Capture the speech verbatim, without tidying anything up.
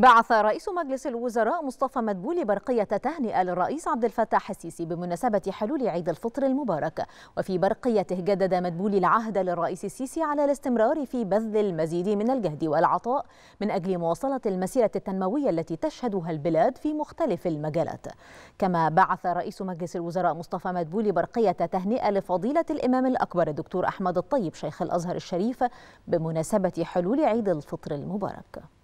بعث رئيس مجلس الوزراء مصطفى مدبولي برقية تهنئة للرئيس عبد الفتاح السيسي بمناسبة حلول عيد الفطر المبارك. وفي برقيته جدد مدبولي العهد للرئيس السيسي على الاستمرار في بذل المزيد من الجهد والعطاء من أجل مواصلة المسيرة التنموية التي تشهدها البلاد في مختلف المجالات. كما بعث رئيس مجلس الوزراء مصطفى مدبولي برقية تهنئة لفضيلة الإمام الأكبر الدكتور أحمد الطيب شيخ الأزهر الشريف بمناسبة حلول عيد الفطر المبارك.